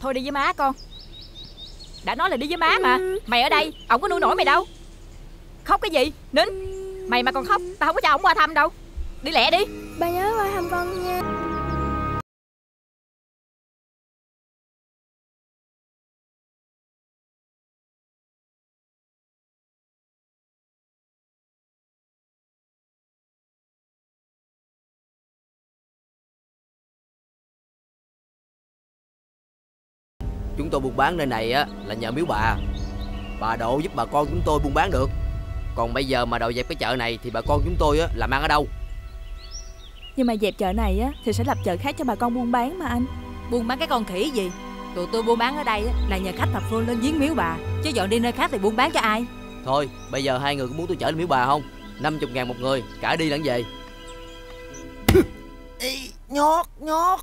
Thôi đi với má con. Đã nói là đi với má mà. Mày ở đây, ổng có nuôi nổi mày đâu. Khóc cái gì, nín. Mày mà còn khóc, tao không có cho ổng qua thăm đâu. Đi lẹ đi. Bà nhớ qua thăm con nha. Chúng tôi buôn bán nơi này á là nhờ miếu bà. Bà độ giúp bà con chúng tôi buôn bán được. Còn bây giờ mà đòi dẹp cái chợ này thì bà con chúng tôi á làm ăn ở đâu? Nhưng mà dẹp chợ này á thì sẽ lập chợ khác cho bà con buôn bán mà anh. Buôn bán cái con khỉ gì. Tụi tôi buôn bán ở đây á là nhờ khách thập phương lên viếng miếu bà. Chứ dọn đi nơi khác thì buôn bán cho ai? Thôi bây giờ hai người có muốn tôi chở lên miếu bà không? 50.000 một người, cả đi lẫn về. Ê, nhót.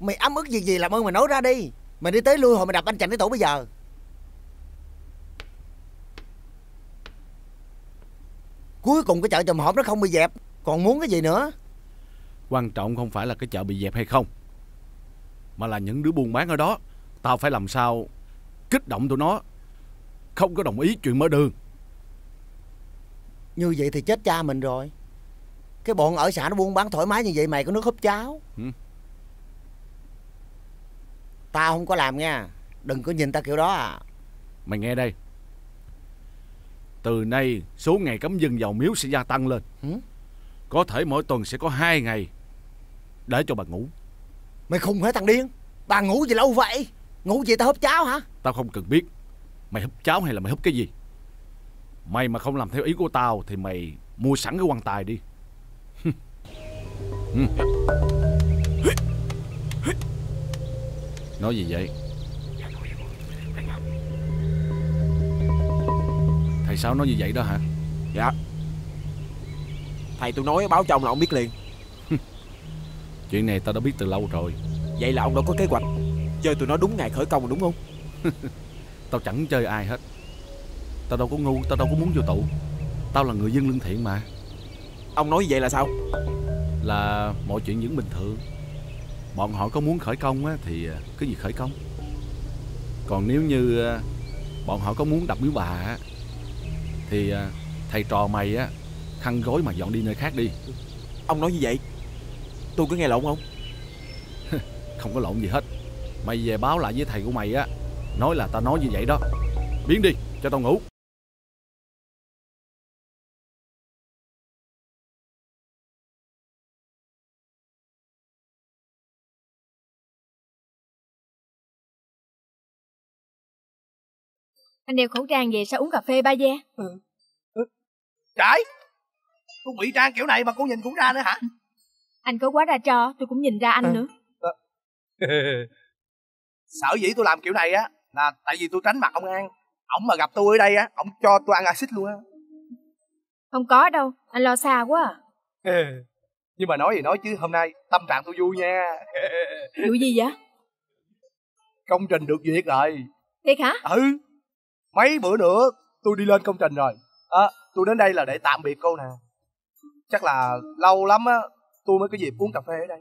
Mày ấm ức việc gì làm ơn mày nói ra đi. Mày đi tới lui hồi mày đập anh chành cái tủ bây giờ. Cuối cùng cái chợ Chòm Hổm nó không bị dẹp, còn muốn cái gì nữa? Quan trọng không phải là cái chợ bị dẹp hay không, mà là những đứa buôn bán ở đó. Tao phải làm sao kích động tụi nó không có đồng ý chuyện mở đường. Như vậy thì chết cha mình rồi. Cái bọn ở xã nó buôn bán thoải mái như vậy, mày có nước húp cháo. Tao không có làm nha. Đừng có nhìn tao kiểu đó à. Mày nghe đây. Từ nay số ngày cấm dân vào miếu sẽ gia tăng lên. Có thể mỗi tuần sẽ có 2 ngày để cho bà ngủ. Mày khùng hả thằng điên? Bà ngủ gì lâu vậy? Ngủ gì tao húp cháo hả? Tao không cần biết mày húp cháo hay là mày húp cái gì. Mày mà không làm theo ý của tao thì mày mua sẵn cái quan tài đi. Nói gì vậy? Thầy sao nói như vậy đó hả? Dạ. Thầy tôi nói báo cho ông là ông biết liền. Chuyện này tao đã biết từ lâu rồi. Vậy là ông đâu có kế hoạch chơi tụi nó đúng ngày khởi công rồi đúng không? Tao chẳng chơi ai hết. Tao đâu có ngu, tao đâu có muốn vô tụ. Tao là người dân lương thiện mà. Ông nói vậy là sao? Là mọi chuyện vẫn bình thường. Bọn họ có muốn khởi công á thì cứ việc khởi công. Còn nếu như bọn họ có muốn đập miếu bà á thì thầy trò mày á khăn gối mà dọn đi nơi khác đi. Ông nói như vậy tôi có nghe lộn không? Không có lộn gì hết. Mày về báo lại với thầy của mày á, nói là tao nói như vậy đó. Biến đi cho tao ngủ. Anh đeo khẩu trang về sao uống cà phê ba ve? Trời, cô bị trang kiểu này mà cô nhìn cũng ra nữa hả? Anh có quá ra cho, tôi cũng nhìn ra anh nữa. Sở dĩ tôi làm kiểu này á là tại vì tôi tránh mặt ông An. Ổng mà gặp tôi ở đây á, ổng cho tôi ăn axit luôn á. Không có đâu, anh lo xa quá à. Nhưng mà nói gì nói chứ hôm nay tâm trạng tôi vui nha. Vui gì vậy? Công trình được duyệt rồi. Thiệt hả? Ừ. Mấy bữa nữa tôi đi lên công trình rồi. Tôi đến đây là để tạm biệt cô nè. Chắc là lâu lắm á tôi mới có dịp uống cà phê ở đây.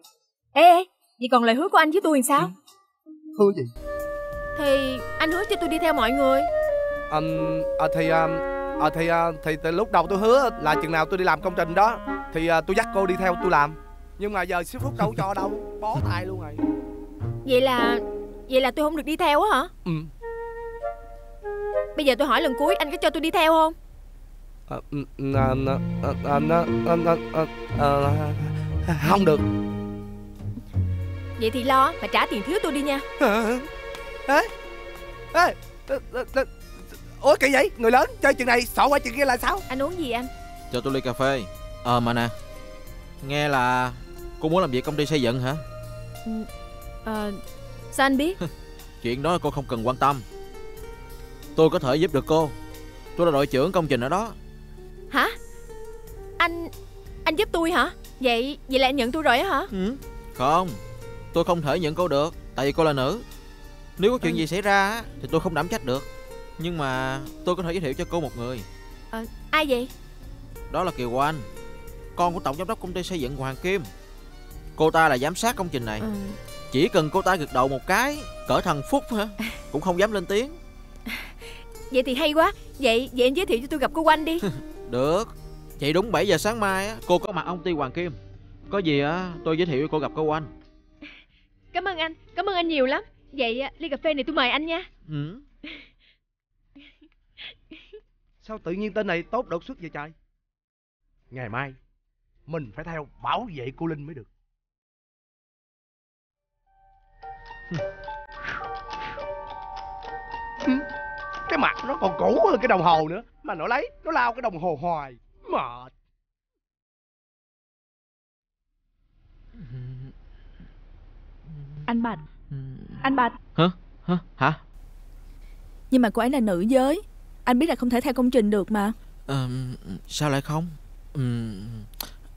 Ê, vậy còn lời hứa của anh với tôi làm sao? Hứa gì? Thì anh hứa cho tôi đi theo mọi người. Thì từ lúc đầu tôi hứa là chừng nào tôi đi làm công trình đó thì tôi dắt cô đi theo tôi làm. Nhưng mà giờ xíu phút đâu cho đâu, bó tay luôn rồi. Vậy là tôi không được đi theo á hả? Bây giờ tôi hỏi lần cuối, anh có cho tôi đi theo không? Không được. Vậy thì lo mà trả tiền thiếu tôi đi nha. Ủa kỳ vậy? Người lớn chơi chuyện này sợ qua chuyện kia là sao? Anh uống gì anh? Cho tôi ly cà phê. Mà nè, nghe là cô muốn làm việc công ty xây dựng hả? Sao anh biết? Chuyện đó cô không cần quan tâm. Tôi có thể giúp được cô. Tôi là đội trưởng công trình ở đó. Hả? Anh giúp tôi hả? Vậy là anh nhận tôi rồi á hả? Không, tôi không thể nhận cô được. Tại vì cô là nữ. Nếu có chuyện gì xảy ra thì tôi không đảm trách được. Nhưng mà tôi có thể giới thiệu cho cô một người. Ai vậy? Đó là Kiều Quang, con của tổng giám đốc công ty xây dựng Hoàng Kim. Cô ta là giám sát công trình này. Chỉ cần cô ta gật đầu một cái, cỡ thần phúc hả, cũng không dám lên tiếng. Vậy thì hay quá. Vậy anh giới thiệu cho tôi gặp cô Oanh đi. Được. Chị đúng 7 giờ sáng mai á, cô có mặt ông ty Hoàng Kim. Có gì á, tôi giới thiệu cô gặp cô Oanh. Cảm ơn anh. Cảm ơn anh nhiều lắm. Vậy ly cà phê này tôi mời anh nha. Sao tự nhiên tên này tốt đột xuất vậy trời? Ngày mai mình phải theo bảo vệ cô Linh mới được. Cái mặt nó còn cũ hơn cái đồng hồ nữa, mà nó lấy, nó lao cái đồng hồ hoài. Mệt. Anh Bạch. Anh Bạch. Hả? Nhưng mà cô ấy là nữ giới, anh biết là không thể theo công trình được mà. Sao lại không?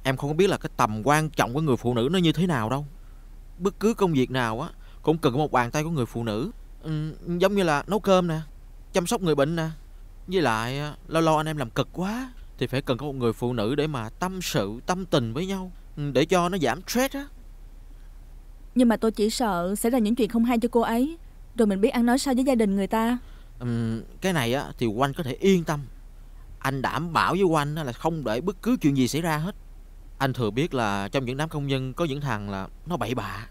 Em không có biết là cái tầm quan trọng của người phụ nữ nó như thế nào đâu. Bất cứ công việc nào á cũng cần một bàn tay của người phụ nữ. Giống như là nấu cơm nè, chăm sóc người bệnh nè. Với lại lâu lâu anh em làm cực quá thì phải cần có một người phụ nữ để mà tâm sự, tâm tình với nhau, để cho nó giảm stress á. Nhưng mà tôi chỉ sợ xảy ra những chuyện không hay cho cô ấy, rồi mình biết ăn nói sao với gia đình người ta. Cái này á thì Oanh có thể yên tâm. Anh đảm bảo với Oanh là không để bất cứ chuyện gì xảy ra hết. Anh thừa biết là trong những đám công nhân có những thằng là nó bậy bạ,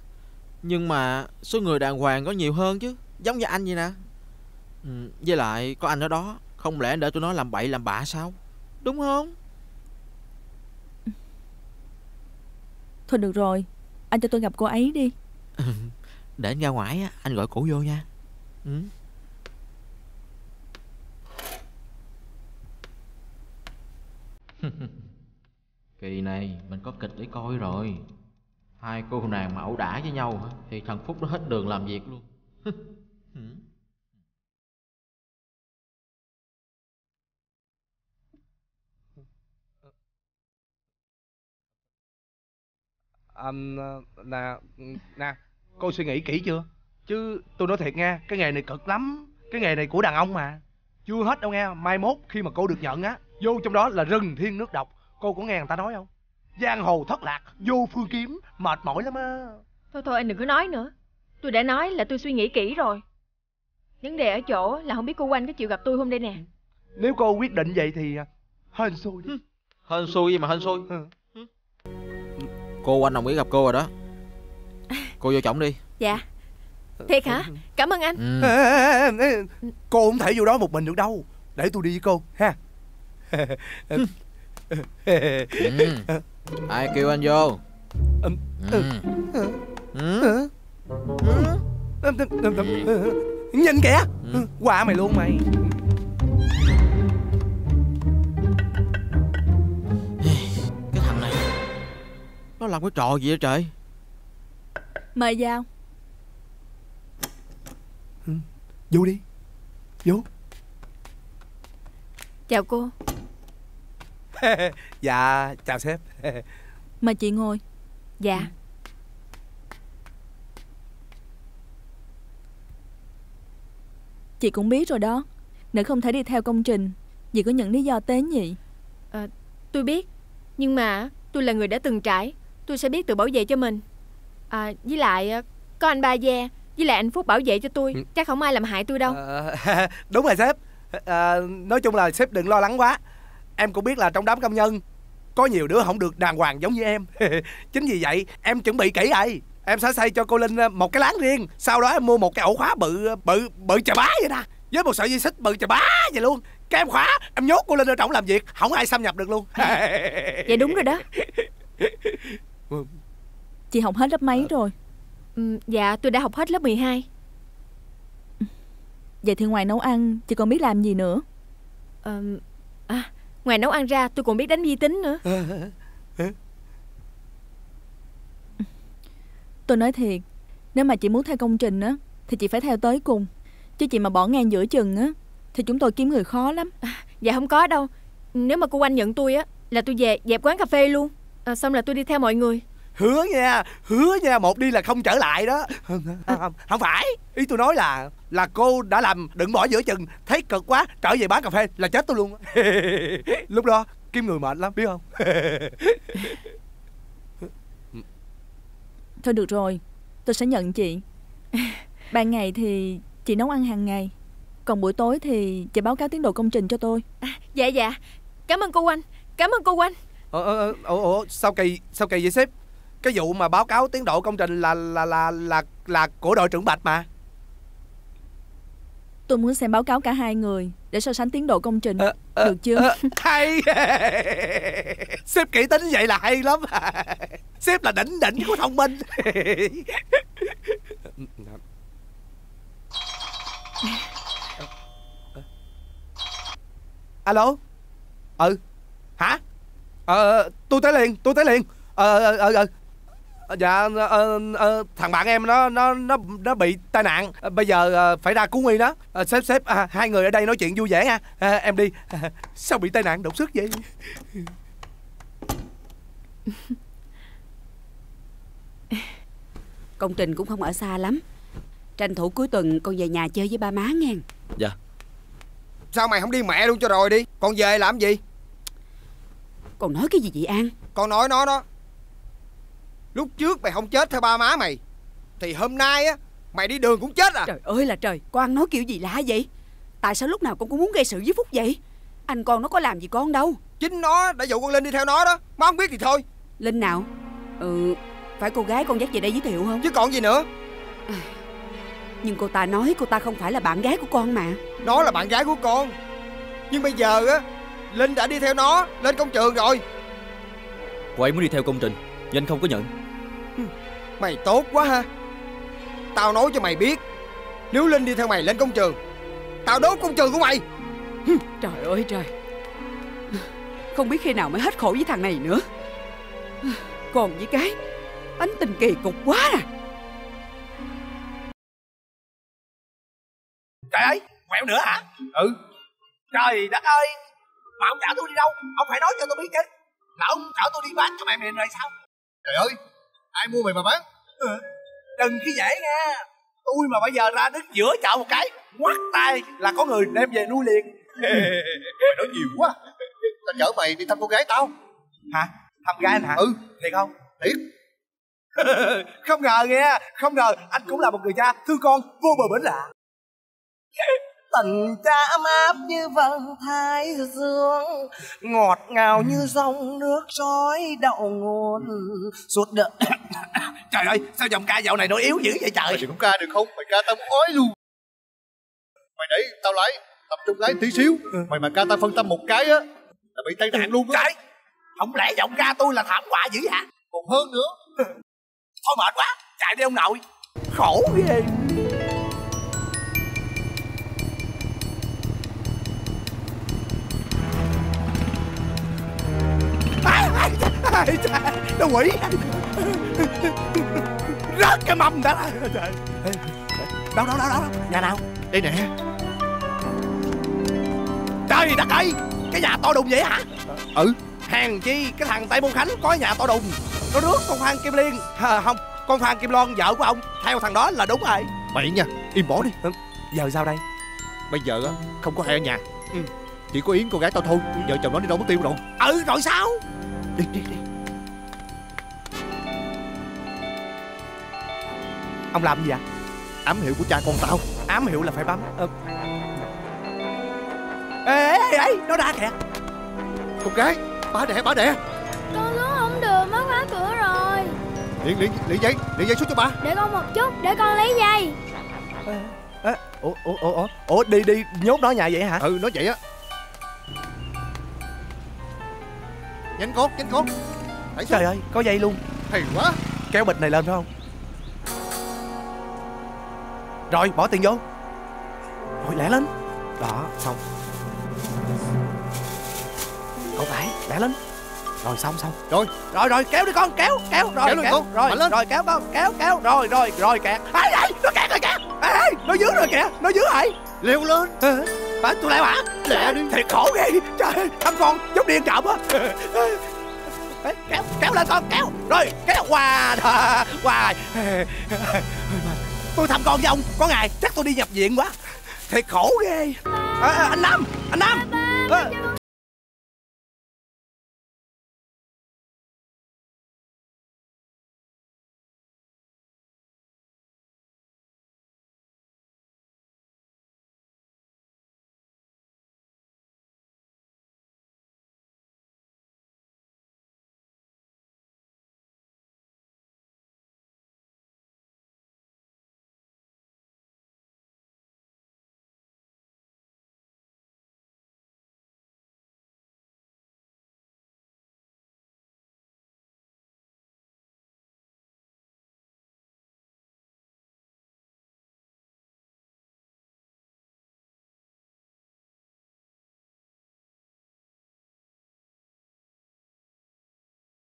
nhưng mà số người đàng hoàng có nhiều hơn chứ. Giống như anh vậy nè. Với lại có anh ở đó, không lẽ để tụi nó làm bậy làm bạ sao? Đúng không? Thôi được rồi, anh cho tôi gặp cô ấy đi. Để anh ra ngoài, anh gọi cổ vô nha. Kỳ này mình có kịch để coi rồi. Hai cô nàng mà ẩu đả với nhau hả, thì thằng Phúc nó hết đường làm việc luôn. Nè, cô suy nghĩ kỹ chưa? Chứ tôi nói thiệt nha, cái nghề này cực lắm. Cái nghề này của đàn ông mà. Chưa hết đâu nghe, mai mốt khi mà cô được nhận á, vô trong đó là rừng thiên nước độc. Cô có nghe người ta nói không? Giang hồ thất lạc, vô phương kiếm, mệt mỏi lắm á. Thôi anh đừng có nói nữa. Tôi đã nói là tôi suy nghĩ kỹ rồi. Vấn đề ở chỗ là không biết cô Oanh có chịu gặp tôi hôm nay nè. Nếu cô quyết định vậy thì hên xui. Hên xui gì mà hên xui. Cô Oanh đồng ý gặp cô rồi đó. Cô vô trọng đi. Dạ. Thiệt hả? Cảm ơn anh. Cô không thể vô đó một mình được đâu. Để tôi đi với cô ha. Ai kêu anh vô? Nhìn kìa, qua mày luôn mày. Cái thằng này nó làm cái trò gì vậy trời? Mời vào. Vô đi. Vô. Chào cô. Dạ, chào sếp. Mời chị ngồi. Dạ. Chị cũng biết rồi đó, nữ không thể đi theo công trình vì có những lý do tế nhị. Tôi biết, nhưng mà tôi là người đã từng trải, tôi sẽ biết tự bảo vệ cho mình. Với lại có anh Ba Gia với lại anh Phúc bảo vệ cho tôi, chắc không ai làm hại tôi đâu. Đúng rồi sếp. Nói chung là sếp đừng lo lắng quá. Em cũng biết là trong đám công nhân có nhiều đứa không được đàng hoàng giống như em. Chính vì vậy em chuẩn bị kỹ rồi. Em sẽ xây cho cô Linh một cái láng riêng, sau đó em mua một cái ổ khóa bự chà bá vậy nè, với một sợi dây xích bự chà bá vậy luôn. Cái em khóa, em nhốt cô Linh ở trong làm việc, không ai xâm nhập được luôn. Vậy đúng rồi đó. Chị học hết lớp mấy rồi? Dạ tôi đã học hết lớp 12. Vậy thì ngoài nấu ăn chị còn biết làm gì nữa? Ngoài nấu ăn ra tôi còn biết đánh vi tính nữa. Tôi nói thiệt, nếu mà chị muốn theo công trình á thì chị phải theo tới cùng, chứ chị mà bỏ ngang giữa chừng á thì chúng tôi kiếm người khó lắm. Dạ không có đâu. Nếu mà cô Oanh nhận tôi á là tôi về dẹp quán cà phê luôn, xong là tôi đi theo mọi người. Hứa nha, hứa nha, một đi là không trở lại đó. Không phải, ý tôi nói là cô đã làm, đừng bỏ giữa chừng, thấy cực quá trở về bán cà phê là chết tôi luôn. Lúc đó kiếm người mệt lắm biết không. Thôi được rồi, tôi sẽ nhận chị. Ban ngày thì chị nấu ăn hàng ngày, còn buổi tối thì chị báo cáo tiến độ công trình cho tôi. Dạ dạ, cảm ơn cô Oanh. Cảm ơn cô Oanh. Sao kỳ vậy sếp? Cái vụ mà báo cáo tiến độ công trình là của đội trưởng Bạch mà. Tôi muốn xem báo cáo cả hai người để so sánh tiến độ công trình. Được chưa? Hay. Sếp kỹ tính vậy là hay lắm. Sếp là đỉnh của thông minh. Alo. Ừ. Hả? Tôi tới liền. Dạ, thằng bạn em nó bị tai nạn, bây giờ phải ra cứu nguy nó. Sếp, hai người ở đây nói chuyện vui vẻ nha. Em đi. Sao bị tai nạn đột xuất vậy? Công trình cũng không ở xa lắm. Tranh thủ cuối tuần con về nhà chơi với ba má nghe. Dạ. Sao mày không đi mẹ luôn cho rồi đi, con về làm gì? Con nói cái gì vậy An? Con nói nó đó. Lúc trước mày không chết theo ba má mày thì hôm nay á mày đi đường cũng chết à? Trời ơi là trời, con nói kiểu gì lạ vậy? Tại sao lúc nào con cũng muốn gây sự với Phúc vậy? Anh con nó có làm gì con đâu. Chính nó đã dụ con Linh đi theo nó đó. Má không biết thì thôi. Linh nào? Phải cô gái con dắt về đây giới thiệu không? Chứ còn gì nữa. Nhưng cô ta nói cô ta không phải là bạn gái của con mà. Nó là bạn gái của con. Nhưng bây giờ á, Linh đã đi theo nó lên công trường rồi. Cô ấy muốn đi theo công trình nhưng anh không có nhận. Mày tốt quá ha. Tao nói cho mày biết, nếu Linh đi theo mày lên công trường, tao đốt công trường của mày. Trời ơi trời, không biết khi nào mới hết khổ với thằng này nữa. Còn với cái bánh tình kỳ cục quá à. Trời ơi, quẹo nữa hả? Ừ. Trời đất ơi, mà ông chở tôi đi đâu? Ông phải nói cho tôi biết chứ. Là ông chở tôi đi bán cho mày miền rồi sao? Trời ơi, ai mua mày mà bán? Đừng khi dễ nha. Tôi mà bây giờ ra đứng giữa chợ một cái, ngoắt tay là có người đem về nuôi liền. Mày nói nhiều quá. Tao chở mày đi thăm cô gái tao. Hả? Thăm gái anh hả? Ừ. Thiệt không? Thiệt. Không ngờ nghe, không ngờ anh cũng là một người cha thương con vô bờ bến lạ. Tần cha ấm áp như vầng thái dương, ngọt ngào như dòng nước rói đậu nguồn suốt đời. Trời ơi, sao giọng ca dạo này nó yếu dữ vậy trời? Mày đừng có ca được không? Mày ca tao ói luôn. Mày để tao lái, tập trung lái tí xíu. Mày mà ca tao phân tâm một cái á là bị tai nạn luôn á. Không lẽ giọng ca tôi là thảm họa dữ hả? Còn hơn nữa. Thôi mệt quá, chạy đi ông nội. Khổ ghê. Nó quỷ rớt cái mâm đó. Đâu nhà nào đây nè? Trời đất ơi, cái nhà to đùng vậy hả? Ừ. Hèn chi cái thằng Tây Môn Khánh có nhà to đùng, nó rước con Phan Kim Liên không, con Phan Kim Loan vợ của ông theo thằng đó là đúng rồi. Mày nha, im bỏ đi. Giờ sao đây? Bây giờ không có ai ở nhà. Chỉ có Yến cô gái tao thôi. Vợ chồng nó đi đâu mất tiêu rồi. Ừ rồi sao? Đi. Ông làm gì vậy? Ám hiệu của cha con tao. Ám hiệu là phải bấm. Ê, nó ra kìa. Con gái, bà đẻ. Con lướt không được, má khóa cửa rồi. Điện dây xuống cho bà. Để con một chút, để con lấy dây. Ủa, đi, nhốt nó nhà vậy hả? Ừ, nó vậy á. Nhanh con. Trời ơi, có dây luôn. Hay quá. Kéo bịch này lên phải không? Rồi, bỏ tiền vô. Rồi, lẹ lên. Đó, xong. Con phải, lẹ lên. Rồi, xong. Rồi, kéo đi con, kéo, rồi, kẹt. Ê, nó kẹt. Ê, nó dướng rồi kìa, nó dướng rồi. Liều lên. Bà, tôi lại hả? Lẹ đi. Thiệt khổ ghê. Trời ơi, thằng con giống điên trộm á. Kéo lên con, kéo. Rồi, kéo. Hoài. Tôi thăm con với ông, có ngày chắc tôi đi nhập viện quá. Thiệt khổ ghê. Anh Nam.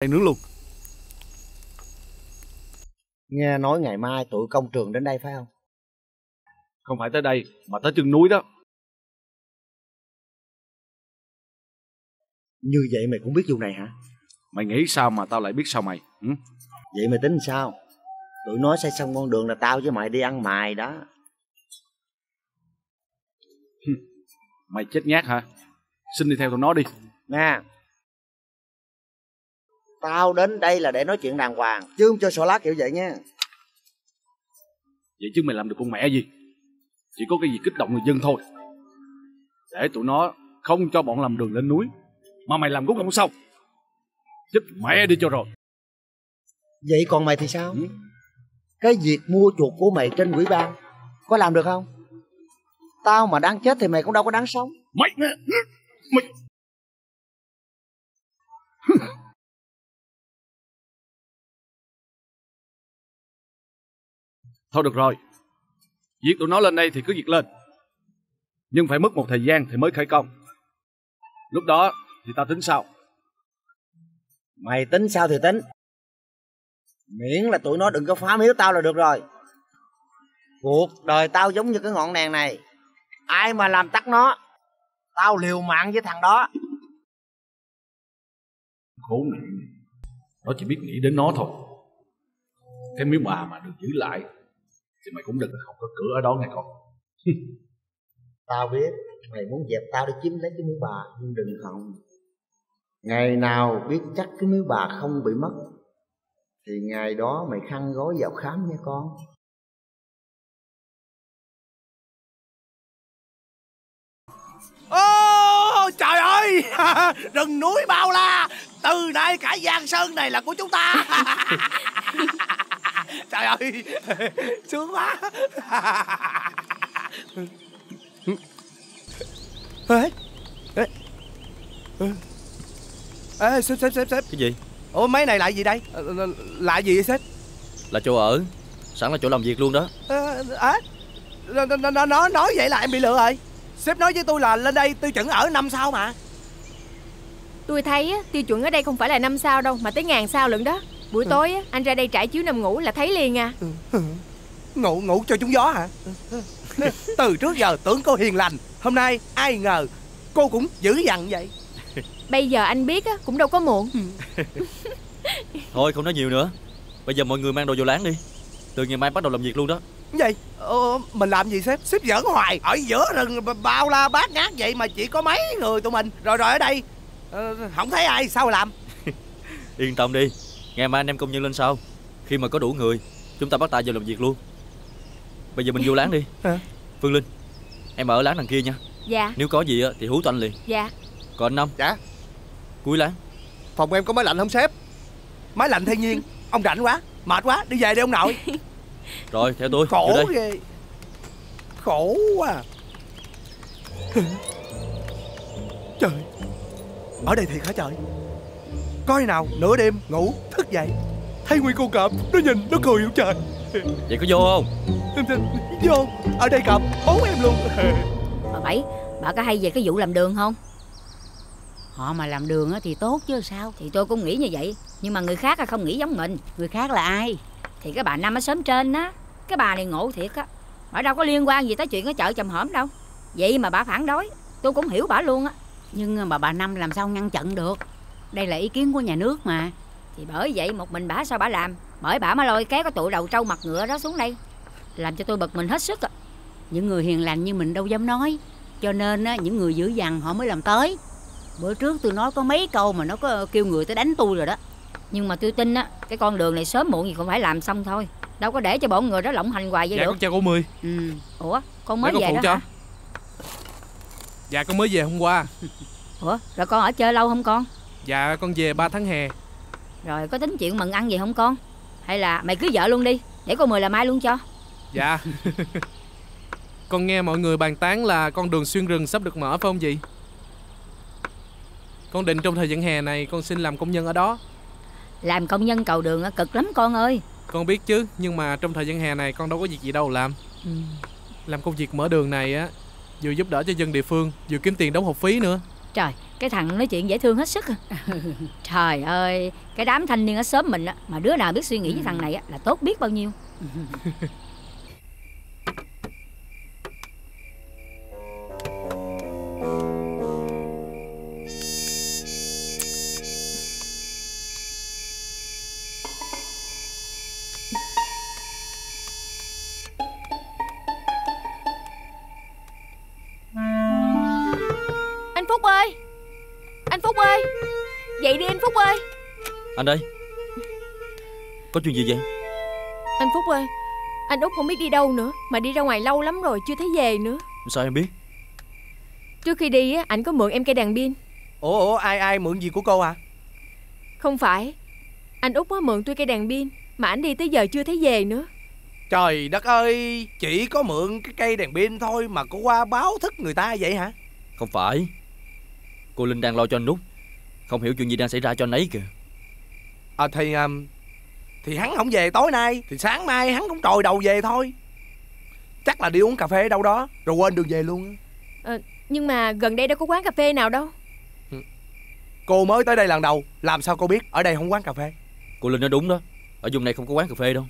Đang nướng luôn. Nghe nói ngày mai tụi công trường đến đây phải không? Không phải tới đây mà tới chân núi đó. Như vậy mày cũng biết vụ này hả? Mày nghĩ sao mà tao lại biết sao mày? Ừ? Vậy mày tính sao? Tụi nó xây xong con đường là tao với mày đi ăn mày đó. Mày chết nhát hả? Xin đi theo tụi nó đi. Nè, tao đến đây là để nói chuyện đàng hoàng, chứ không cho xỏ lá kiểu vậy nha. Vậy chứ mày làm được con mẹ gì? Chỉ có cái gì kích động người dân thôi. Để tụi nó không cho bọn làm đường lên núi, mà mày làm cũng không xong. Chết mẹ đi cho rồi. Vậy còn mày thì sao? Ừ? Cái việc mua chuột của mày trên quỹ ban có làm được không? Tao mà đáng chết thì mày cũng đâu có đáng sống. Mày thôi được rồi, việc tụi nó lên đây thì cứ việc lên, nhưng phải mất một thời gian thì mới khởi công. Lúc đó thì tao tính sao? Mày tính sao thì tính, miễn là tụi nó đừng có phá miếu tao là được rồi. Cuộc đời tao giống như cái ngọn đèn này, ai mà làm tắt nó, tao liều mạng với thằng đó. Khốn nạn, nó chỉ biết nghĩ đến nó thôi. Cái miếu mà được giữ lại thì mày cũng đừng không có cửa ở đó nghe con. Tao biết mày muốn dẹp tao để chiếm lấy cái miếu bà, nhưng đừng hòng. Ngày nào biết chắc cái miếu bà không bị mất thì ngày đó mày khăn gói vào khám nha con. Ô trời ơi, rừng núi bao la, từ đây cả Giang Sơn này là của chúng ta. Trời ơi, sướng quá. Ê, sếp. Cái gì? Ủa mấy này lại gì đây? Lại gì vậy sếp? Là chỗ ở, sẵn là chỗ làm việc luôn đó. Nói vậy là em bị lừa rồi. Sếp nói với tôi là lên đây tiêu chuẩn ở 5 sao mà. Tôi thấy tiêu chuẩn ở đây không phải là 5 sao đâu, mà tới 1000 sao lận đó. Buổi tối anh ra đây trải chiếu nằm ngủ là thấy liền à. Ngủ cho trúng gió hả? Từ trước giờ tưởng cô hiền lành, hôm nay ai ngờ cô cũng dữ dằn vậy. Bây giờ anh biết cũng đâu có muộn. Thôi không nói nhiều nữa, bây giờ mọi người mang đồ vô láng đi, từ ngày mai bắt đầu làm việc luôn đó. Gì? Mình làm gì sếp? Sếp giỡn hoài. Ở giữa rừng bao la bát ngát vậy mà chỉ có mấy người tụi mình. Rồi ở đây không thấy ai sao mà làm. Yên tâm đi, ngày mai anh em công nhân lên sau, khi mà có đủ người chúng ta bắt tay vào làm việc luôn. Bây giờ mình vô láng đi. Phương Linh, em ở láng đằng kia nha. Dạ. Nếu có gì thì hú tụi anh liền. Dạ. Còn anh Năm? Dạ. Cuối láng. Phòng em có máy lạnh không sếp? Máy lạnh thiên nhiên. Ông rảnh quá, mệt quá, đi về đi ông nội. Rồi theo tôi. Khổ ghê. Khổ quá. Trời, ở đây thiệt hả trời? Coi nào, nửa đêm ngủ thức dậy thấy nguyên con cọp, nó nhìn nó cười hiểu trời. Vậy có vô không? Vô, ở đây cọp ốm em luôn. Bà Bảy, bà có hay về cái vụ làm đường không? Họ mà làm đường thì tốt chứ sao. Thì tôi cũng nghĩ như vậy, nhưng mà người khác không nghĩ giống mình. Người khác là ai? Thì cái bà Năm ở xóm trên á. Cái bà này ngộ thiệt á, bà đâu có liên quan gì tới chuyện ở chợ Chòm Hổm đâu. Vậy mà bà phản đối, tôi cũng hiểu bà luôn á. Nhưng mà bà Năm làm sao ngăn chặn được? Đây là ý kiến của nhà nước mà. Thì bởi vậy một mình bà sao bà làm? Bởi bà mới lôi cái tụi đầu trâu mặt ngựa đó xuống đây, làm cho tôi bực mình hết sức. Những người hiền lành như mình đâu dám nói, cho nên những người dữ dằn họ mới làm tới. Bữa trước tôi nói có mấy câu mà nó có kêu người tới đánh tôi rồi đó. Nhưng mà tôi tin cái con đường này sớm muộn gì cũng phải làm xong thôi, đâu có để cho bọn người đó lộng hành hoài vậy được. Dạ con chào cô Mười. Ủa con mới về đó hả? Dạ con mới về hôm qua. Ủa rồi con ở chơi lâu không con? Dạ con về 3 tháng hè. Rồi có tính chuyện mừng ăn gì không con? Hay là mày cưới vợ luôn đi, để cô Mười làm ai luôn cho. Dạ. Con nghe mọi người bàn tán là con đường xuyên rừng sắp được mở phải không dì? Con định trong thời gian hè này con xin làm công nhân ở đó. Làm công nhân cầu đường cực lắm con ơi. Con biết chứ, nhưng mà trong thời gian hè này con đâu có việc gì đâu làm. Làm công việc mở đường này vừa giúp đỡ cho dân địa phương, vừa kiếm tiền đóng học phí nữa. Trời, Cái thằng nói chuyện dễ thương hết sức. Trời ơi, cái đám thanh niên ở xóm mình á, mà đứa nào biết suy nghĩ với thằng này á là tốt biết bao nhiêu. Anh đây, có chuyện gì vậy? Anh Phúc ơi, anh Út không biết đi đâu nữa, mà đi ra ngoài lâu lắm rồi chưa thấy về nữa. Sao em biết? Trước khi đi á, ảnh có mượn em cây đàn pin. Ủa ai mượn gì của cô à? Không phải, anh Út á mượn tôi cây đàn pin, mà ảnh đi tới giờ chưa thấy về nữa. Trời đất ơi, chỉ có mượn cái cây đàn pin thôi mà cô qua báo thức người ta vậy hả? Không phải, cô Linh đang lo cho anh Út, không hiểu chuyện gì đang xảy ra cho anh ấy kìa. Thì hắn không về tối nay thì sáng mai hắn cũng trồi đầu về thôi. Chắc là đi uống cà phê đâu đó rồi quên đường về luôn. Nhưng mà gần đây đâu có quán cà phê nào đâu. Cô mới tới đây lần đầu, làm sao cô biết ở đây không quán cà phê? Cô Linh nói đúng đó, ở vùng này không có quán cà phê đâu.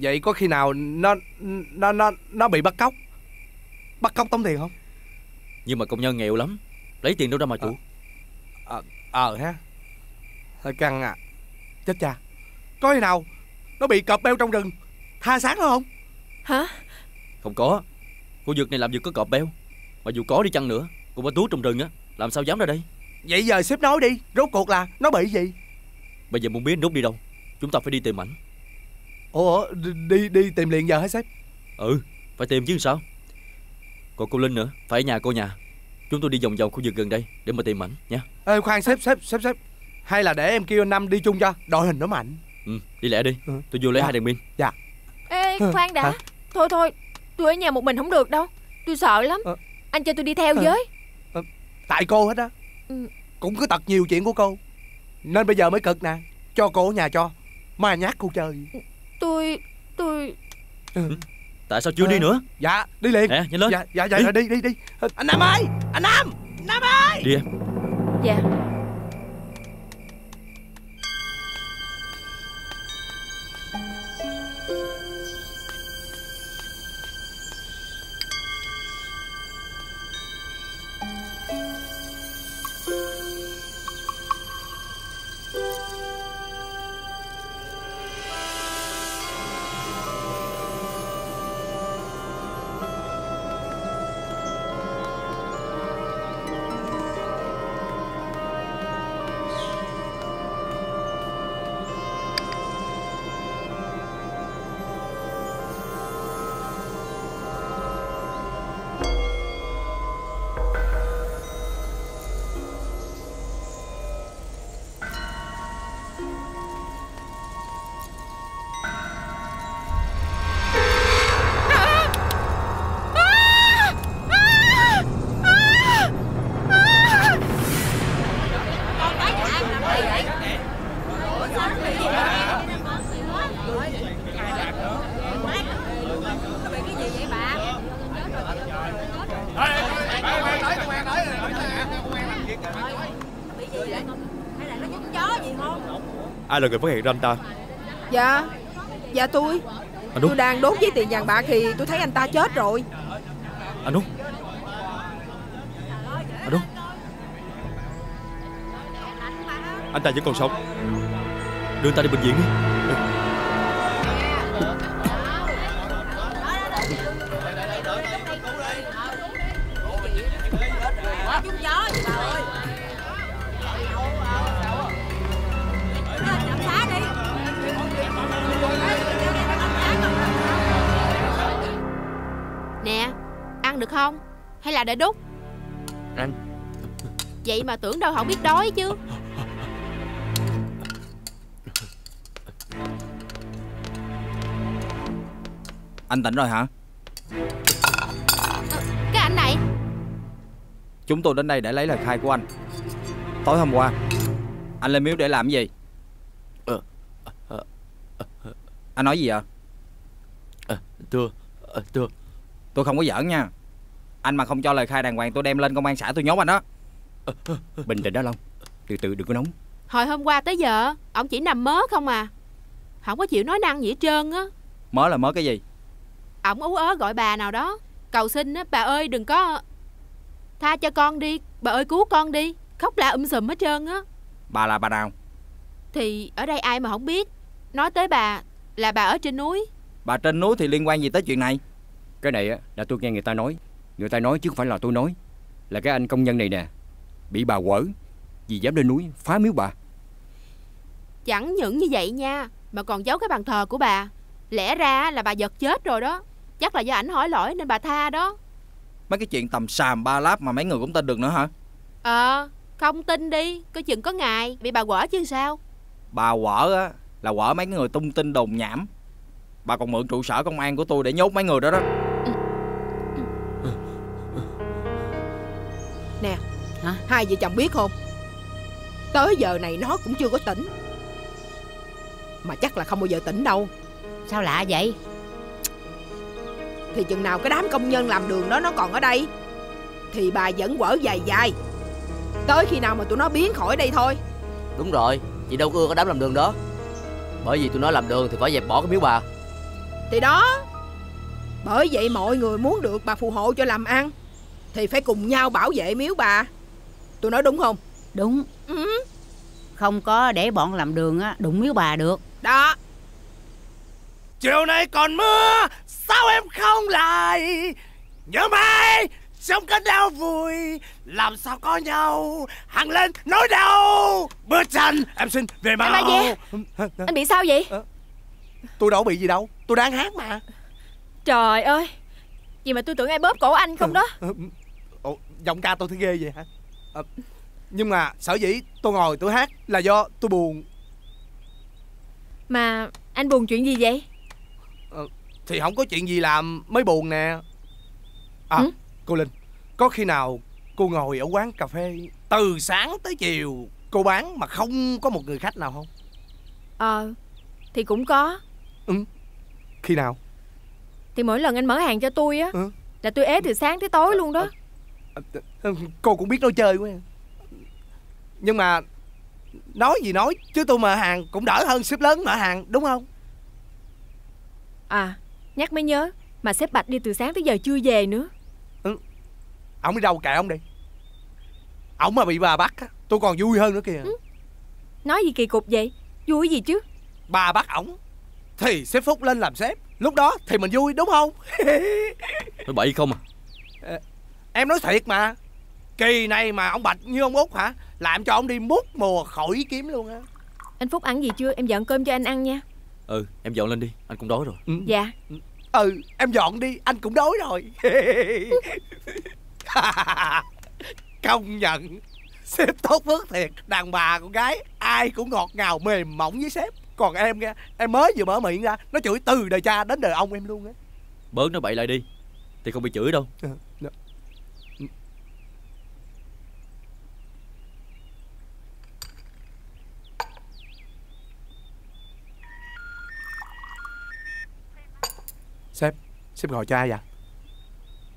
Vậy có khi nào nó bị bắt cóc tống tiền không? Nhưng mà công nhân nghèo lắm, lấy tiền đâu ra mà chủ. Ha, hơi căng à. Chết cha, có khi nào nó bị cọp beo trong rừng tha sáng không? Hả? Không có, khu vực này làm việc có cọp beo, mà dù có đi chăng nữa, cô ba Tú trong rừng á, làm sao dám ra đây. Vậy giờ sếp nói đi, rốt cuộc là nó bị gì? Bây giờ muốn biết nút đi đâu, chúng ta phải đi tìm ảnh. Ủa, đi tìm liền giờ hả sếp? Ừ, phải tìm chứ sao. Còn cô Linh nữa, phải ở nhà cô nhà. Chúng tôi đi vòng vòng khu vực gần đây để mà tìm ảnh nha. Ê khoan sếp, hay là để em kêu anh Năm đi chung cho, đội hình nó mạnh. Ừ, đi lẹ đi, tôi vô lấy hai đèn pin. Dạ. Ê khoan đã. Hả? Thôi, tôi ở nhà một mình không được đâu, tôi sợ lắm. Anh cho tôi đi theo với. Tại cô hết á. Cũng cứ tật nhiều chuyện của cô, nên bây giờ mới cực nè. Cho cô ở nhà cho, mà nhát cô chơi. Tôi Tại sao chưa đi nữa? Dạ, đi liền. Nè, nhanh lên. Dạ, đi. Anh Nam ơi, anh Nam, đi em. Dạ. Ai là người phát hiện ra anh ta? Dạ tôi. Tôi đang đốt với tiền vàng bạc thì tôi thấy anh ta chết rồi. Anh Út, anh ta vẫn còn sống. Đưa anh ta đi bệnh viện đi. Là để đút anh vậy mà tưởng đâu không biết đói chứ. Anh tỉnh rồi hả? Cái anh này. Chúng tôi đến đây để lấy lời khai của anh. Tối hôm qua anh lên miếu để làm gì? Anh nói gì vậy? Thưa, tôi không có giỡn nha. Anh mà không cho lời khai đàng hoàng tôi đem lên công an xã tôi nhốt anh đó. Bình tĩnh đó Long, từ từ đừng có nóng. Hồi hôm qua tới giờ ông chỉ nằm mớ không à, không có chịu nói năng gì hết trơn á. Mớ là mớ cái gì? Ông ú ớ gọi bà nào đó cầu xin á, bà ơi đừng có, tha cho con đi, bà ơi cứu con đi, khóc la sùm hết trơn á. Bà là bà nào? Thì ở đây ai mà không biết, nói tới bà là bà ở trên núi. Bà trên núi thì liên quan gì tới chuyện này? Cái này á là tôi nghe người ta nói, người ta nói chứ không phải là tôi nói. Là cái anh công nhân này nè, bị bà quở vì dám lên núi phá miếu bà. Chẳng những như vậy nha, mà còn giấu cái bàn thờ của bà. Lẽ ra là bà giật chết rồi đó, chắc là do ảnh hỏi lỗi nên bà tha đó. Mấy cái chuyện tầm xàm ba láp mà mấy người cũng tin được nữa hả? Không tin đi, coi chừng có ngày bị bà quở chứ sao. Bà quở á là quở mấy người tung tin đồn nhảm. Bà còn mượn trụ sở công an của tôi để nhốt mấy người đó đó. Nè, hai vợ chồng biết không, tới giờ này nó cũng chưa có tỉnh, mà chắc là không bao giờ tỉnh đâu. Sao lạ vậy? Thì chừng nào cái đám công nhân làm đường đó nó còn ở đây thì bà vẫn quở dài dài, tới khi nào mà tụi nó biến khỏi đây thôi. Đúng rồi, chị đâu ưa cái đám làm đường đó, bởi vì tụi nó làm đường thì phải dẹp bỏ cái miếu bà. Thì đó, bởi vậy mọi người muốn được bà phù hộ cho làm ăn thì phải cùng nhau bảo vệ miếu bà. Tôi nói đúng không? Đúng. Không có để bọn làm đường á đụng miếu bà được đó. Chiều nay còn mưa sao em không lại, nhớ mai trong cơn đau vui làm sao có nhau hằng lên nỗi đau. Bữa tranh em xin về mau. Anh bị sao vậy? Tôi đâu bị gì đâu, tôi đang hát mà. Trời ơi, gì mà tôi tưởng ai bóp cổ anh không đó. Ồ, giọng ca tôi thấy ghê vậy hả? Nhưng mà sở dĩ tôi ngồi tôi hát là do tôi buồn. Mà anh buồn chuyện gì vậy? Thì không có chuyện gì làm mới buồn nè. Cô Linh, có khi nào cô ngồi ở quán cà phê từ sáng tới chiều cô bán mà không có một người khách nào không? Thì cũng có. Khi nào? Thì mỗi lần anh mở hàng cho tôi á là tôi ế từ sáng tới tối luôn đó. Cô cũng biết nói chơi quá. Nhưng mà nói gì nói chứ tôi mở hàng cũng đỡ hơn sếp lớn mở hàng đúng không? Nhắc mới nhớ, mà sếp Bạch đi từ sáng tới giờ chưa về nữa. Ổng đi đâu kệ ổng đi, ổng mà bị bà bắt tôi còn vui hơn nữa kìa. Nói gì kỳ cục vậy, vui gì chứ. Bà bắt ổng thì sếp Phúc lên làm sếp, lúc đó thì mình vui đúng không? Nói bậy không à? Em nói thiệt mà. Kỳ này mà ông Bạch như ông Út hả, làm cho ông đi mút mùa khỏi kiếm luôn á. Anh Phúc ăn gì chưa? Em dọn cơm cho anh ăn nha. Em dọn lên đi, anh cũng đói rồi. Dạ. Em dọn đi, anh cũng đói rồi. Công nhận sếp tốt phước thiệt. Đàn bà con gái ai cũng ngọt ngào mềm mỏng với sếp. Còn em nghe, em mới vừa mở miệng ra nó chửi từ đời cha đến đời ông em luôn á. Bớt nó bậy lại đi thì không bị chửi đâu. Sếp gọi cho ai vậy?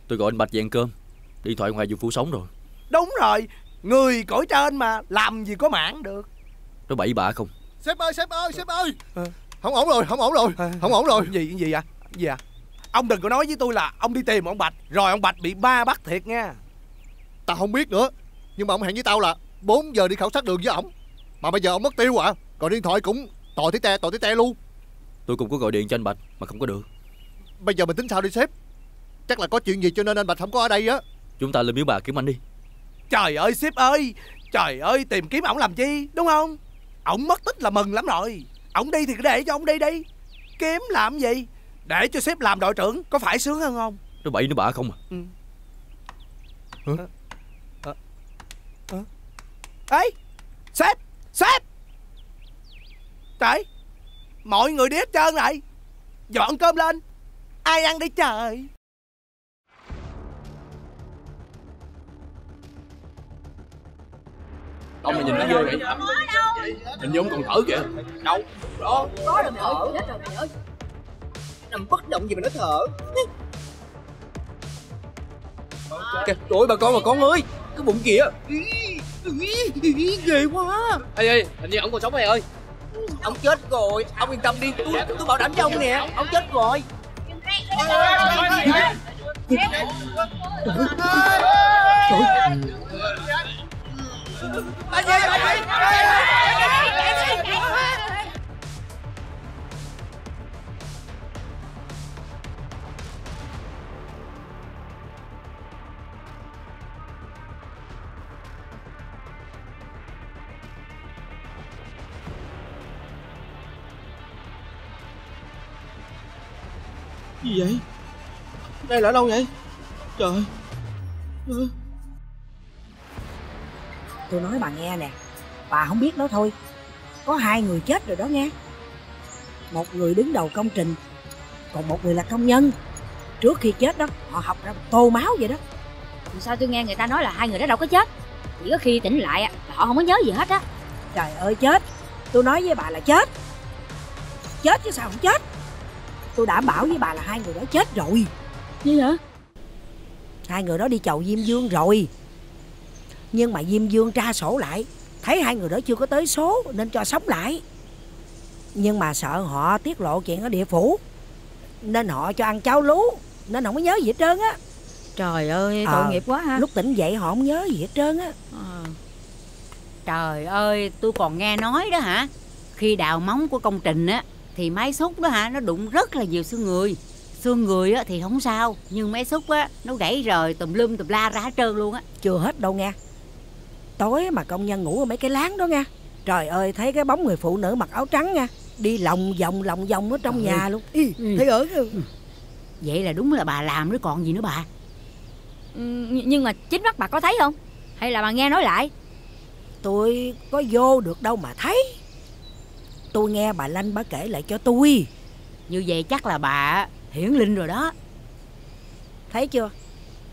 Tôi gọi anh Bạch về ăn cơm. Điện thoại ngoài vụ phủ sống rồi. Đúng rồi, người cõi trên mà, làm gì có mảng được. Nó bậy bạ không? Sếp ơi, sếp ơi, sếp ơi. Không ổn rồi, không ổn rồi, không ổn rồi. Gì vậy? Gì à? Ông đừng có nói với tôi là ông đi tìm ông Bạch rồi ông Bạch bị ba bắt thiệt nha. Tao không biết nữa, nhưng mà ông hẹn với tao là 4 giờ đi khảo sát đường với ổng, mà bây giờ ông mất tiêu à. Còn điện thoại cũng tòi tí te luôn. Tôi cũng có gọi điện cho anh Bạch mà không có được. Bây giờ mình tính sao đi sếp? Chắc là có chuyện gì cho nên anh Bạch không có ở đây á. Chúng ta lên miếu bà kiếm anh đi. Trời ơi sếp ơi, trời ơi, tìm kiếm ổng làm chi đúng không? Ổng mất tích là mừng lắm rồi, ổng đi thì cứ để cho ổng đi đi, kiếm làm gì? Để cho sếp làm đội trưởng có phải sướng hơn không? Nó bậy nó bạ không à? Ê sếp, sếp. Trời, mọi người đi hết trơn rồi, dọn cơm lên. Ai ăn đi trời. Ông này nhìn nó ghê vậy. Hình như ông còn thở kìa. Đâu? Đó. Có rồi mày ơi, chết rồi mày ơi. Nằm bất động gì mà nó thở. Kìa, trời ơi bà con ơi, cái bụng kìa. Ghê quá. Ê, hình như ông còn sống mày ơi. Ông chết rồi, ông yên tâm đi, tôi bảo đảm cho ông nè, ông chết rồi. Gì vậy? Đây là ở đâu vậy? Trời ơi. Tôi nói bà nghe nè, bà không biết đó thôi. Có hai người chết rồi đó nghe. Một người đứng đầu công trình, còn một người là công nhân. Trước khi chết đó, họ học ra tô máu vậy đó. Sao tôi nghe người ta nói là hai người đó đâu có chết. Chỉ có khi tỉnh lại là họ không có nhớ gì hết á. Trời ơi chết. Tôi nói với bà là chết. Chết chứ sao không chết. Tôi đảm bảo với bà là hai người đó chết rồi. Gì hả? Hai người đó đi chầu Diêm Vương rồi. Nhưng mà Diêm Vương tra sổ lại, thấy hai người đó chưa có tới số nên cho sống lại. Nhưng mà sợ họ tiết lộ chuyện ở địa phủ nên họ cho ăn cháo lú, nên không có nhớ gì hết trơn á. Trời ơi tội nghiệp quá ha. Lúc tỉnh dậy họ không nhớ gì hết trơn á. Trời ơi tôi còn nghe nói đó hả, khi đào móng của công trình á thì máy xúc đó hả, nó đụng rất là nhiều xương người. Xương người á thì không sao, nhưng máy xúc á nó gãy rời tùm lum tùm la ra hết trơn luôn á. Chưa hết đâu nghe. Tối mà công nhân ngủ ở mấy cái láng đó nghe. Trời ơi thấy cái bóng người phụ nữ mặc áo trắng nghe, đi lòng vòng ở trong trời nhà luôn. Ý, thấy ớn không? Vậy là đúng là bà làm rồi còn gì nữa bà. Nhưng mà chính mắt bà có thấy không? Hay là bà nghe nói lại? Tôi có vô được đâu mà thấy. Tôi nghe bà Lanh bà kể lại cho tôi. Như vậy chắc là bà hiển linh rồi đó. Thấy chưa,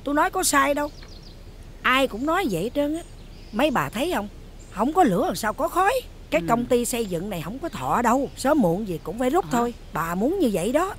tôi nói có sai đâu. Ai cũng nói vậy hết trơn á. Mấy bà thấy không, không có lửa làm sao có khói. Cái công ty xây dựng này không có thọ đâu. Sớm muộn gì cũng phải rút thôi. Bà muốn như vậy đó.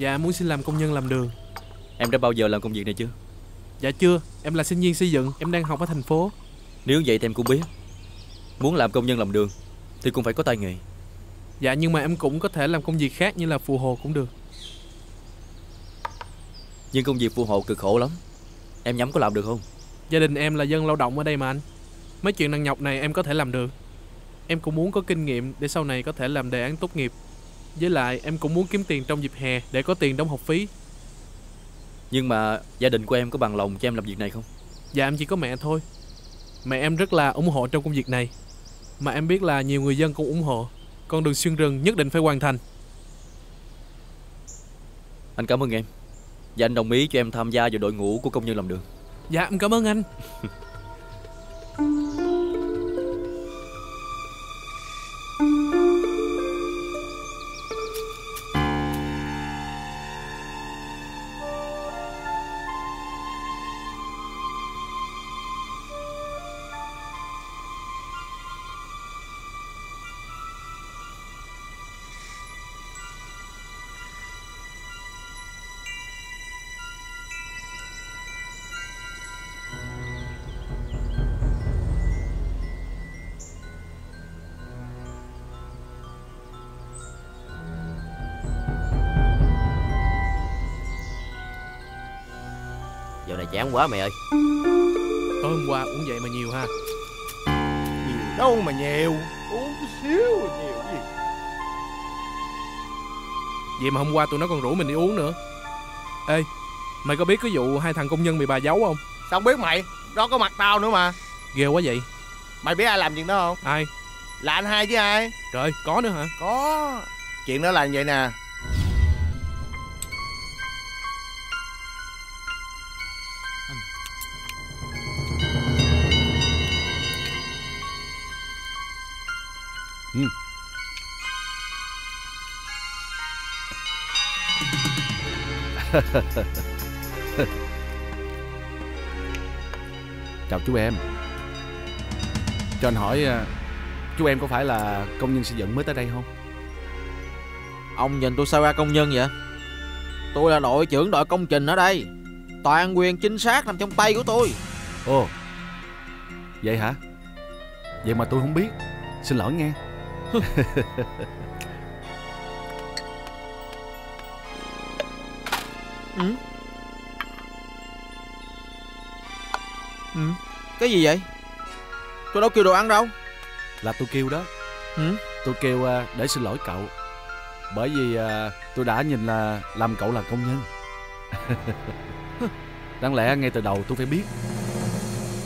Dạ muốn xin làm công nhân làm đường. Em đã bao giờ làm công việc này chưa? Dạ chưa, em là sinh viên xây dựng, em đang học ở thành phố. Nếu vậy thì em cũng biết, muốn làm công nhân làm đường thì cũng phải có tay nghề. Dạ nhưng mà em cũng có thể làm công việc khác như là phụ hồ cũng được. Nhưng công việc phụ hồ cực khổ lắm, em nhắm có làm được không? Gia đình em là dân lao động ở đây mà anh. Mấy chuyện nặng nhọc này em có thể làm được. Em cũng muốn có kinh nghiệm để sau này có thể làm đề án tốt nghiệp. Với lại em cũng muốn kiếm tiền trong dịp hè để có tiền đóng học phí. Nhưng mà gia đình của em có bằng lòng cho em làm việc này không? Dạ em chỉ có mẹ thôi. Mẹ em rất là ủng hộ trong công việc này. Mà em biết là nhiều người dân cũng ủng hộ. Con đường xuyên rừng nhất định phải hoàn thành. Anh cảm ơn em. Và anh đồng ý cho em tham gia vào đội ngũ của công nhân làm đường. Dạ em cảm ơn anh. Chán quá mày ơi. tối hôm qua uống vậy mà nhiều ha. Nhiều đâu mà nhiều, uống xíu nhiều gì. Vậy mà hôm qua tụi nó còn rủ mình đi uống nữa. Ê, mày có biết cái vụ hai thằng công nhân bị bà giấu không? Sao không biết mày, đó có mặt tao nữa mà. Ghê quá vậy. Mày biết ai làm chuyện đó không? Ai? Là anh hai chứ ai. Trời, có nữa hả? Có. Chuyện đó là như vậy nè. Chào chú em. Cho anh hỏi, chú em có phải là công nhân xây dựng mới tới đây không? Ông nhìn tôi sao ra công nhân vậy? Tôi là đội trưởng đội công trình ở đây. Toàn quyền chính xác nằm trong tay của tôi. Ồ, vậy hả? Vậy mà tôi không biết. Xin lỗi nghe. Cái gì vậy? Tôi đâu kêu đồ ăn đâu. Là tôi kêu đó. Tôi kêu để xin lỗi cậu. Bởi vì tôi đã nhìn là làm cậu là công nhân. Đáng lẽ ngay từ đầu tôi phải biết.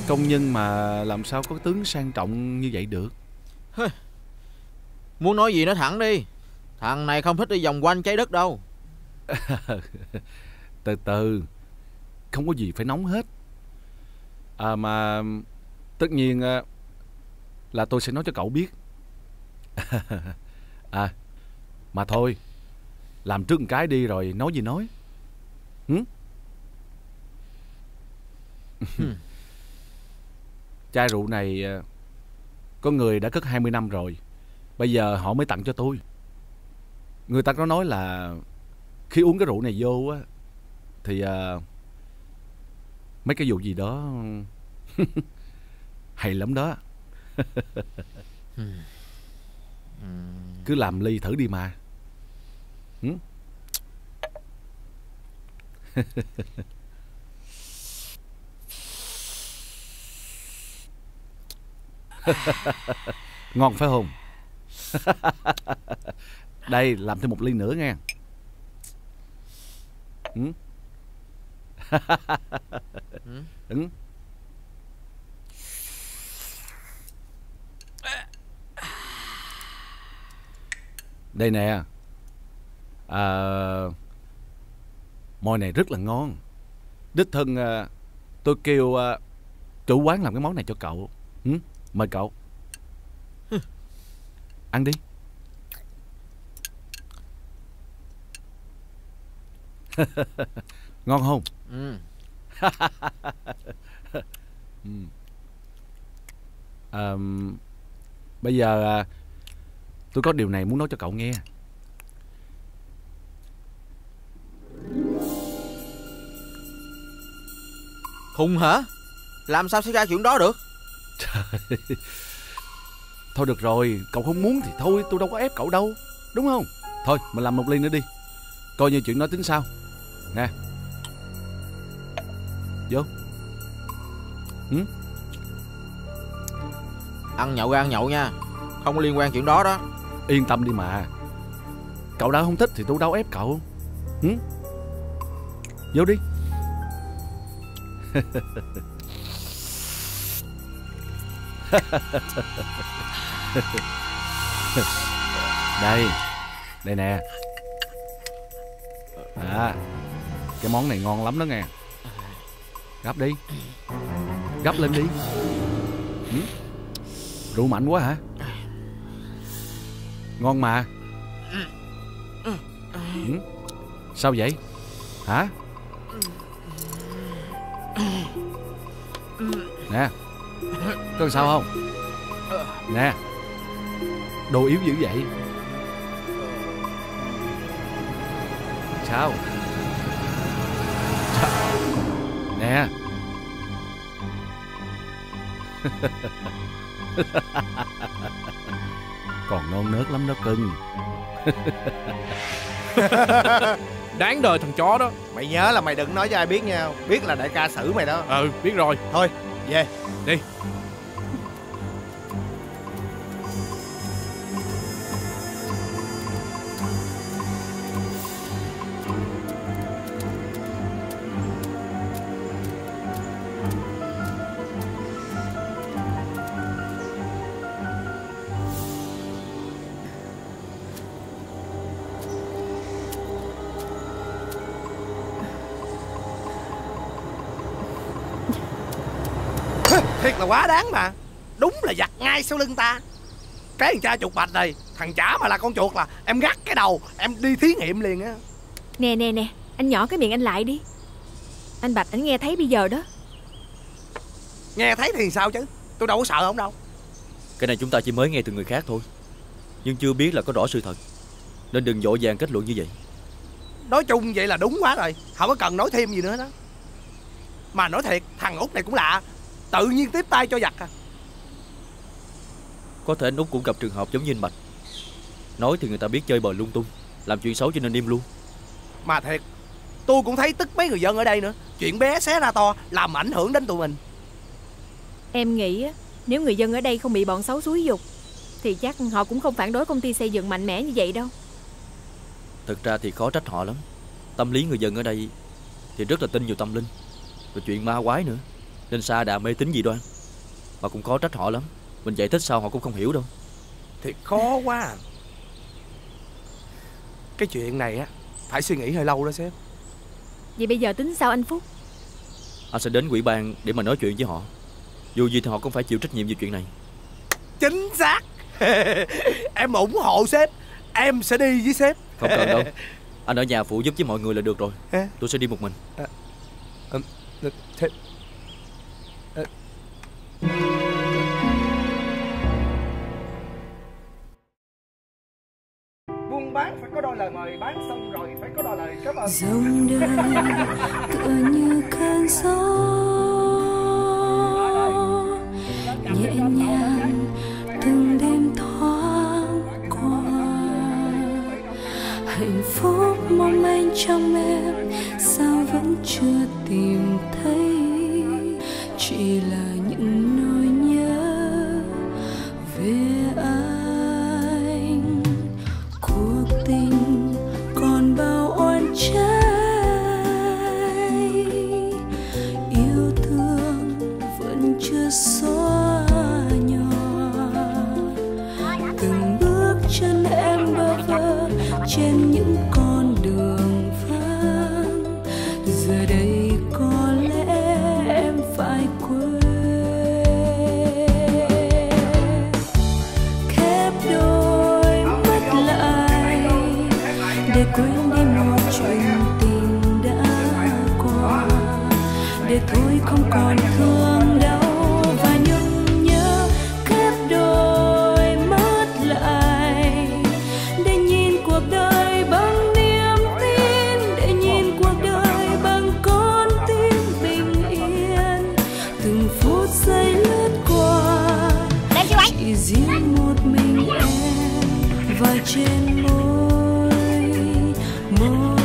Công nhân mà làm sao có tướng sang trọng như vậy được. Muốn nói gì nói thẳng đi. Thằng này không thích đi vòng quanh trái đất đâu. Từ từ, không có gì phải nóng hết. À mà tất nhiên là tôi sẽ nói cho cậu biết. À mà thôi, làm trước một cái đi rồi nói gì nói. Chai rượu này có người đã cất 20 năm rồi. Bây giờ họ mới tặng cho tôi. Người ta có nói là khi uống cái rượu này vô á thì mấy cái vụ gì đó hay lắm đó. Cứ làm ly thử đi mà. Ngon phải không? Đây, làm thêm một ly nữa nghe. Đây nè. Món này rất là ngon. Đích thân tôi kêu chủ quán làm cái món này cho cậu. Mời cậu. Ăn đi. Ngon không? Bây giờ tôi có điều này muốn nói cho cậu nghe. Hùng hả? Làm sao xảy ra chuyện đó được? Trời. Thôi được rồi, cậu không muốn thì thôi, tôi đâu có ép cậu đâu, đúng không? Thôi mình làm một ly nữa đi, coi như chuyện đó tính sao nè. Vô. Ăn nhậu ra ăn nhậu nha, không có liên quan chuyện đó đó. Yên tâm đi mà, cậu đã không thích thì tôi đâu ép cậu. Vô đi. Đây, đây nè. Cái món này ngon lắm đó nghe. Gắp đi. Gắp lên đi. Rượu mạnh quá hả? Ngon mà. Sao vậy? Hả? Nè, có sao không? Nè, đồ yếu dữ vậy. Sao? Nè. Còn ngon nớt lắm đó cưng. Đáng đời thằng chó đó. Mày nhớ là mày đừng nói cho ai biết nha. Biết là đại ca xử mày đó. Ừ, biết rồi. Thôi Về, đi. Thiệt là quá đáng mà. Đúng là giặt ngay sau lưng ta. Cái thằng cha chuột bạch này, thằng chả mà là con chuột là em gắt cái đầu, em đi thí nghiệm liền á. Nè, anh nhỏ cái miệng anh lại đi. Anh Bạch, anh nghe thấy bây giờ đó. Nghe thấy thì sao chứ, tôi đâu có sợ ông đâu. Cái này chúng ta chỉ mới nghe từ người khác thôi, nhưng chưa biết là có rõ sự thật, nên đừng vội vàng kết luận như vậy. Nói chung vậy là đúng quá rồi, không có cần nói thêm gì nữa đó. Mà nói thiệt, thằng Út này cũng lạ, tự nhiên tiếp tay cho giặc à. Có thể anh Út cũng gặp trường hợp giống như anh Bạch. Nói thì người ta biết chơi bời lung tung, làm chuyện xấu cho nên im luôn. Mà thiệt, tôi cũng thấy tức mấy người dân ở đây nữa. Chuyện bé xé ra to, làm ảnh hưởng đến tụi mình. Em nghĩ nếu người dân ở đây không bị bọn xấu xúi giục thì chắc họ cũng không phản đối công ty xây dựng mạnh mẽ như vậy đâu. Thực ra thì khó trách họ lắm. Tâm lý người dân ở đây thì rất là tin vào tâm linh, và chuyện ma quái nữa, nên xa đà mê tín dị đoan. Mà cũng khó trách họ lắm, mình giải thích sao họ cũng không hiểu đâu. Thiệt khó quá à. Cái chuyện này á, phải suy nghĩ hơi lâu đó sếp. Vậy bây giờ tính sao anh Phúc? Anh sẽ đến quỹ ban để mà nói chuyện với họ. Dù gì thì họ cũng phải chịu trách nhiệm về chuyện này. Chính xác. Em ủng hộ sếp. Em sẽ đi với sếp. Không cần đâu, anh ở nhà phụ giúp với mọi người là được rồi. Tôi sẽ đi một mình. Sếp. Buôn bán phải có đôi lời mời, bán xong rồi phải có đôi lời cảm ơn. Dòng đời tựa như cơn gió nhẹ nhàng từng đêm thoáng qua, hạnh phúc mong anh trong em sao vẫn chưa tìm thấy, chỉ là những nỗi nhớ về anh. Cuộc tình còn bao oan trái, yêu thương vẫn chưa xóa nhòa, từng bước chân em bơ vơ trên những con đường vắng. Giờ đây có lẽ em phải quên đi một chuyện tình đã qua, để thôi không còn thương đau và nhung nhớ. Khép đôi mắt lại để nhìn cuộc đời bằng niềm tin, để nhìn cuộc đời bằng con tim bình yên. Từng phút giây lướt qua, chỉ riêng một mình em và trên môi. Oh